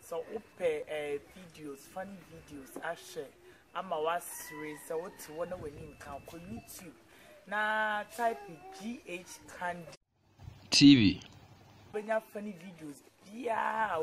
So upe videos, funny videos, I share. I'm a series. So what you wanna win count for YouTube? Na type GH Kandy TV. When you have funny videos, yeah.